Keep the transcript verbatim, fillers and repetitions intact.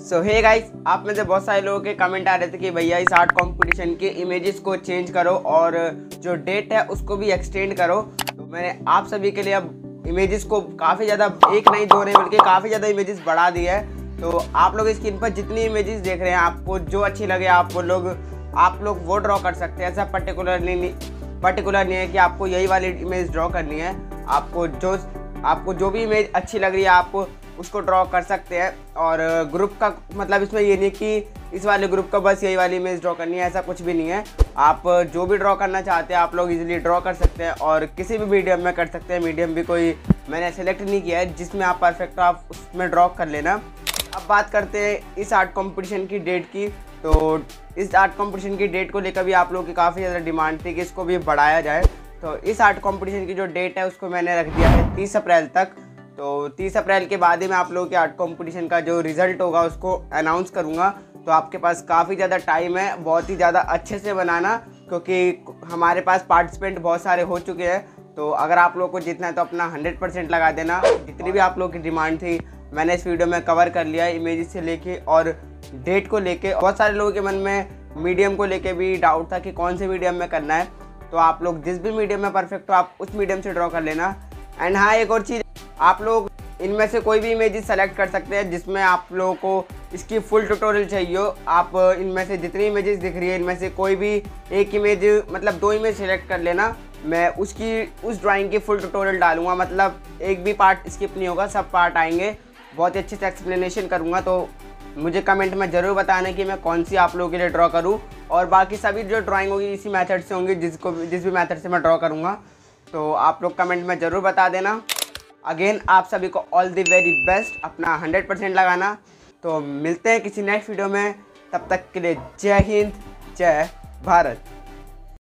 सो hey guys, आप में से बहुत सारे लोगों के कमेंट आ रहे थे कि भैया इस आर्ट कंपटीशन के इमेजेस को चेंज करो और जो डेट है उसको भी एक्सटेंड करो। तो मैंने आप सभी के लिए अब इमेजेस को काफ़ी ज़्यादा, एक नहीं दो नहीं बल्कि काफ़ी ज़्यादा इमेजेस बढ़ा दी है। तो आप लोग स्क्रीन पर जितनी इमेजेस देख रहे हैं, आपको जो अच्छी लगे आप वो लोग आप लोग वो ड्रॉ कर सकते हैं। ऐसा पर्टिकुलरली पर्टिकुलर नहीं है कि आपको यही वाली इमेज ड्रॉ करनी है। आपको जो आपको जो भी इमेज अच्छी लग रही है आपको उसको ड्रॉ कर सकते हैं। और ग्रुप का मतलब इसमें ये नहीं कि इस वाले ग्रुप का बस यही वाली इमेज ड्रॉ करनी है, ऐसा कुछ भी नहीं है। आप जो भी ड्रॉ करना चाहते हैं आप लोग इजीली ड्रॉ कर सकते हैं और किसी भी मीडियम में कर सकते हैं। मीडियम भी कोई मैंने सेलेक्ट नहीं किया है, जिसमें आप परफेक्ट आप उसमें ड्रॉ कर लेना। अब बात करते हैं इस आर्ट कॉम्पिटिशन की डेट की। तो इस आर्ट कॉम्पिटिशन की डेट को लेकर भी आप लोगों की काफ़ी ज़्यादा डिमांड थी कि इसको भी बढ़ाया जाए। तो इस आर्ट कॉम्पिटिशन की जो डेट है उसको मैंने रख दिया है तीस अप्रैल तक। तो तीस अप्रैल के बाद ही मैं आप लोगों के आर्ट कंपटीशन का जो रिज़ल्ट होगा उसको अनाउंस करूंगा। तो आपके पास काफ़ी ज़्यादा टाइम है, बहुत ही ज़्यादा अच्छे से बनाना, क्योंकि हमारे पास पार्टिसिपेंट बहुत सारे हो चुके हैं। तो अगर आप लोगों को जीतना है तो अपना हंड्रेड परसेंट लगा देना। जितनी भी आप लोगों की डिमांड थी मैंने इस वीडियो में कवर कर लिया, इमेज से लेके और डेट को लेके। बहुत सारे लोगों के मन में मीडियम को लेके भी डाउट था कि कौन से मीडियम में करना है। तो आप लोग जिस भी मीडियम में परफेक्ट हो आप उस मीडियम से ड्रॉ कर लेना। एंड हाँ, एक और चीज़, आप लोग इनमें से कोई भी इमेजेस सेलेक्ट कर सकते हैं जिसमें आप लोगों को इसकी फुल ट्यूटोरियल चाहिए हो। आप इनमें से जितनी इमेजेस दिख रही है इनमें से कोई भी एक इमेज, मतलब दो इमेज सेलेक्ट कर लेना। मैं उसकी उस ड्राइंग की फुल ट्यूटोरियल डालूंगा, मतलब एक भी पार्ट स्किप नहीं होगा, सब पार्ट आएंगे, बहुत ही अच्छे से एक्सप्लेनेशन करूँगा। तो मुझे कमेंट में ज़रूर बताना कि मैं कौन सी आप लोगों के लिए ड्रॉ करूँ। और बाकी सभी जो ड्राइंग होगी इसी मैथड से होंगी, जिसको जिस भी मैथड से मैं ड्रॉ करूँगा। तो आप लोग कमेंट में ज़रूर बता देना। अगेन आप सभी को ऑल द वेरी बेस्ट, अपना हंड्रेड परसेंट लगाना। तो मिलते हैं किसी नेक्स्ट वीडियो में, तब तक के लिए जय हिंद, जय भारत।